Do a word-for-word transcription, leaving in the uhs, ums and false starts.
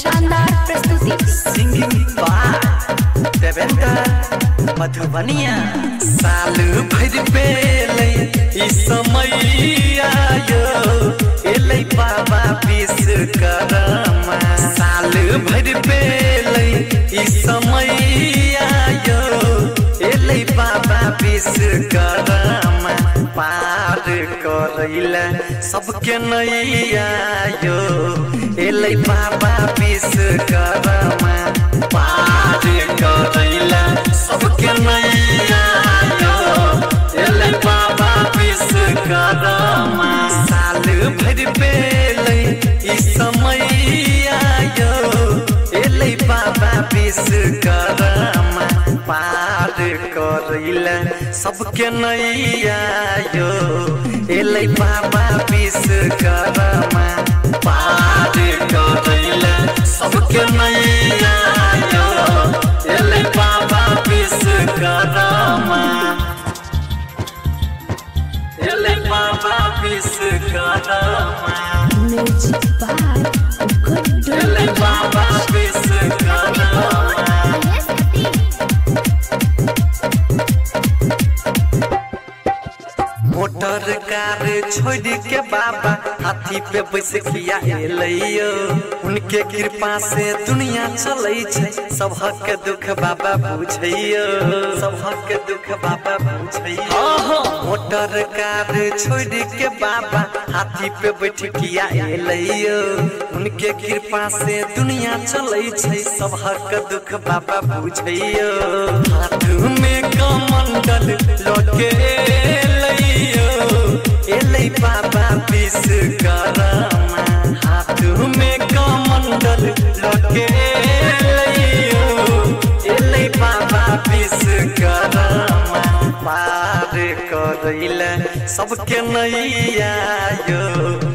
शानदार प्रस्तुति सिंगिंग बार देवेंद्र मधुबनिया साल भर पेले ई समय आयो एलै बाबा विश्वकर्मा साल भर पेले ई समय आयो एलै बाबा विश्वकर्मा पार करैला सबके नैया यो एलै बाबा विश्वकर्मा पार करैला सबके नैया यो एलै बाबा विश्वकर्मा साल भर पेलै ई समय आयो एलै बाबा विश्वकर्मा पार करैला सबके नैया यो एलै बाबा विश्वकर्मा पार करैला सबके नैया यो एलै बाबा विश्वकर्मा एलै बाबा विश्वकर्मा म्यूजिक बाय गुड एलै बाबा विश्वकर्मा मोटर कार छोड़ के बाबा हाथी पे बैस किया एलैयो उनके कृपा से दुनिया चलै छै सबहक दुख बाबा बुझैयो सबहक दुख बाबा बुझैयो मोटर कार छोड़ के बाबा हाथी पे बैठ किया एलैयो उनके कृपा से दुनिया चलै छै सबहक दुख बाबा बुझैयो हाथ में कमंडल लगे एलै बाबा विश्वकर्मा हाथ में कमंडल लगे एलै बाबा विश्वकर्मा पार करैला सबके नैया यो।